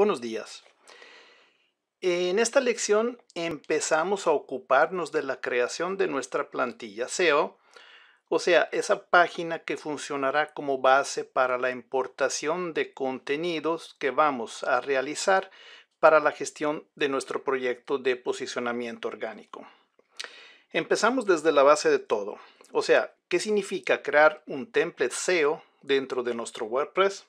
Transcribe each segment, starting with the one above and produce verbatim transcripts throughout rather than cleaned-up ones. Buenos días. En esta lección empezamos a ocuparnos de la creación de nuestra plantilla S E O, o sea, esa página que funcionará como base para la importación de contenidos que vamos a realizar para la gestión de nuestro proyecto de posicionamiento orgánico. Empezamos desde la base de todo, o sea, ¿qué significa crear un template S E O dentro de nuestro WordPress?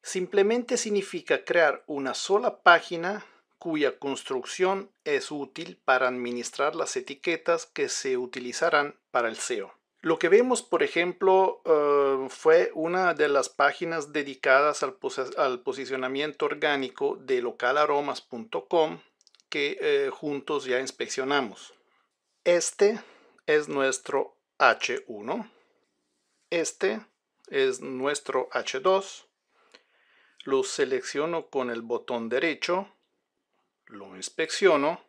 Simplemente significa crear una sola página cuya construcción es útil para administrar las etiquetas que se utilizarán para el S E O. Lo que vemos, por ejemplo, uh, fue una de las páginas dedicadas al, pos- al posicionamiento orgánico de local aromas punto com que eh, juntos ya inspeccionamos. Este es nuestro H uno. Este es nuestro H dos. Lo selecciono con el botón derecho, lo inspecciono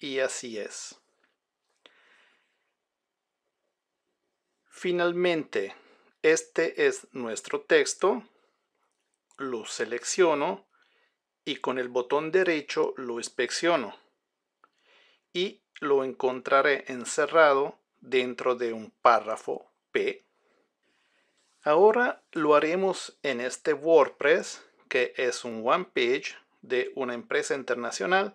y así es. Finalmente, este es nuestro texto, lo selecciono y con el botón derecho lo inspecciono y lo encontraré encerrado dentro de un párrafo P. Ahora lo haremos en este WordPress, que es un one page de una empresa internacional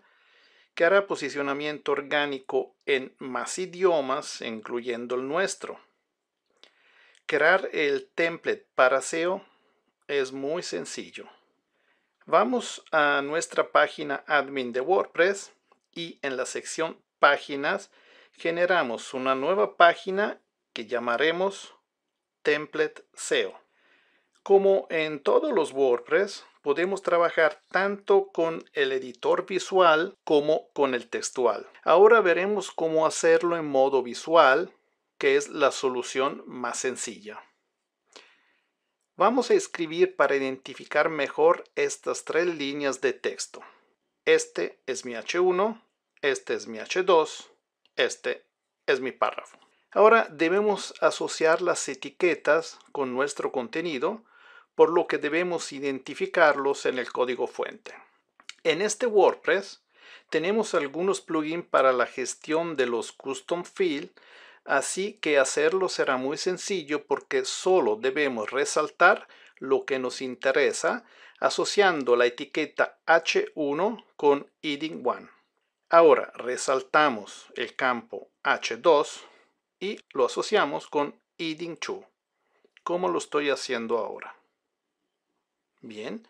que hará posicionamiento orgánico en más idiomas, incluyendo el nuestro. Crear el template para S E O es muy sencillo. Vamos a nuestra página admin de WordPress y en la sección Páginas generamos una nueva página que llamaremos Template S E O. Como en todos los WordPress, podemos trabajar tanto con el editor visual como con el textual. Ahora veremos cómo hacerlo en modo visual, que es la solución más sencilla. Vamos a escribir para identificar mejor estas tres líneas de texto. Este es mi H uno, este es mi H dos, este es mi párrafo. Ahora debemos asociar las etiquetas con nuestro contenido, por lo que debemos identificarlos en el código fuente. En este WordPress tenemos algunos plugins para la gestión de los custom fields, así que hacerlo será muy sencillo porque solo debemos resaltar lo que nos interesa asociando la etiqueta H uno con heading uno. Ahora resaltamos el campo H dos. Y lo asociamos con heading dos, como lo estoy haciendo ahora. Bien,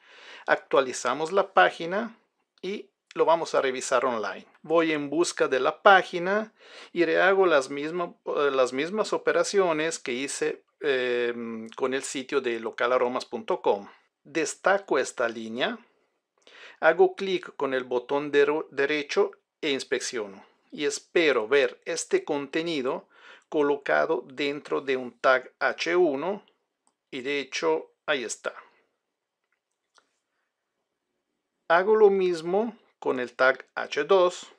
actualizamos la página y lo vamos a revisar online. Voy en busca de la página y rehago las, misma, las mismas operaciones que hice eh, con el sitio de local aromas punto com. Destaco esta línea, hago clic con el botón de, derecho e inspecciono. Y espero ver este contenido colocado dentro de un tag H uno y de hecho ahí está. Hago lo mismo con el tag H dos,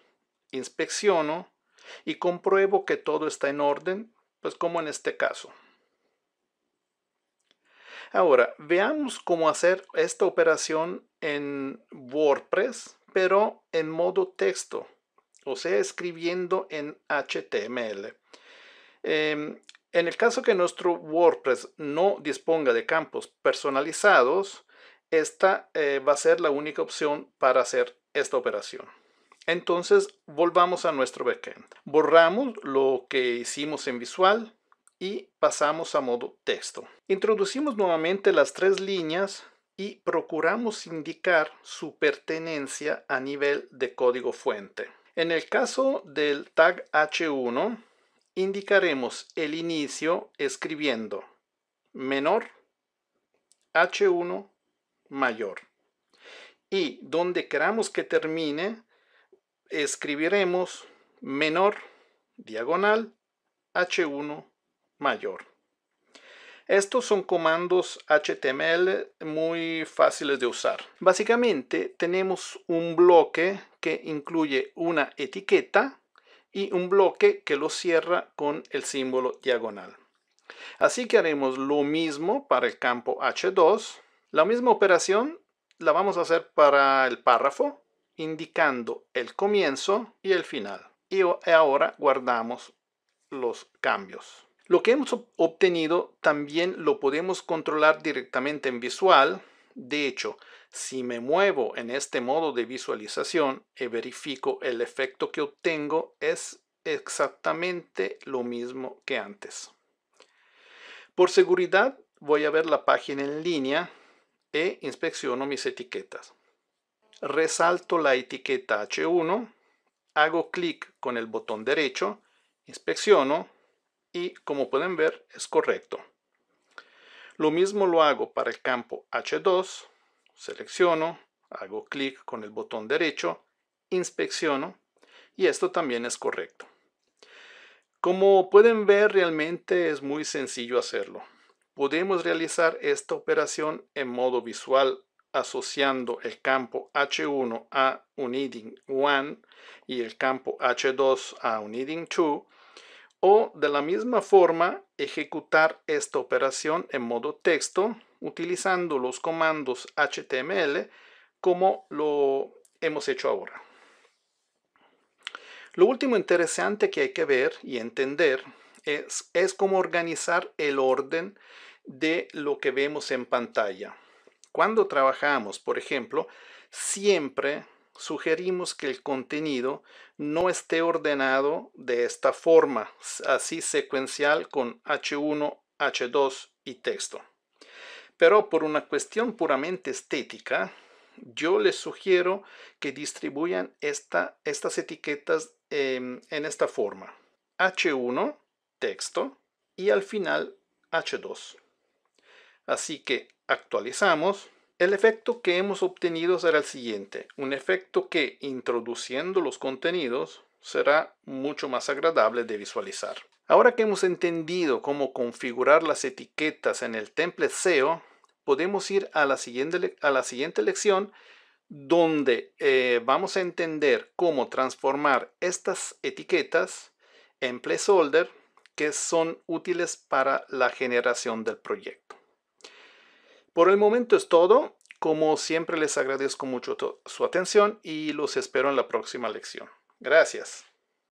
inspecciono y compruebo que todo está en orden, pues como en este caso. Ahora veamos cómo hacer esta operación en WordPress, pero en modo texto, o sea, escribiendo en H T M L. Eh, en el caso que nuestro WordPress no disponga de campos personalizados, esta eh, va a ser la única opción para hacer esta operación. Entonces, volvamos a nuestro backend. Borramos lo que hicimos en visual y pasamos a modo texto. Introducimos nuevamente las tres líneas y procuramos indicar su pertenencia a nivel de código fuente. En el caso del tag H uno, indicaremos el inicio escribiendo menor H uno mayor. Y donde queramos que termine, escribiremos menor diagonal H uno mayor. Estos son comandos H T M L muy fáciles de usar. Básicamente tenemos un bloque que incluye una etiqueta y un bloque que lo cierra con el símbolo diagonal. Así que haremos lo mismo para el campo H dos, la misma operación la vamos a hacer para el párrafo, indicando el comienzo y el final. Y ahora guardamos los cambios. Lo que hemos obtenido también lo podemos controlar directamente en visual. De hecho, si me muevo en este modo de visualización y verifico el efecto que obtengo, es exactamente lo mismo que antes. Por seguridad, voy a ver la página en línea e inspecciono mis etiquetas. Resalto la etiqueta hache uno, hago clic con el botón derecho, inspecciono y, como pueden ver, es correcto. Lo mismo lo hago para el campo hache dos, selecciono, hago clic con el botón derecho, inspecciono y esto también es correcto. Como pueden ver, realmente es muy sencillo hacerlo. Podemos realizar esta operación en modo visual asociando el campo hache uno a un heading uno y el campo hache dos a un heading dos, o de la misma forma ejecutar esta operación en modo texto utilizando los comandos hache te eme ele como lo hemos hecho ahora. Lo último interesante que hay que ver y entender es, es cómo organizar el orden de lo que vemos en pantalla. Cuando trabajamos, por ejemplo, siempre sugerimos que el contenido no esté ordenado de esta forma, así secuencial con hache uno, hache dos y texto. Pero por una cuestión puramente estética, yo les sugiero que distribuyan esta, estas etiquetas eh, en esta forma. hache uno, texto, y al final hache dos. Así que actualizamos. El efecto que hemos obtenido será el siguiente. Un efecto que, introduciendo los contenidos, será mucho más agradable de visualizar. Ahora que hemos entendido cómo configurar las etiquetas en el template S E O, podemos ir a la siguiente, a la siguiente lección, donde eh, vamos a entender cómo transformar estas etiquetas en placeholder que son útiles para la generación del proyecto. Por el momento es todo. Como siempre, les agradezco mucho su atención y los espero en la próxima lección. Gracias.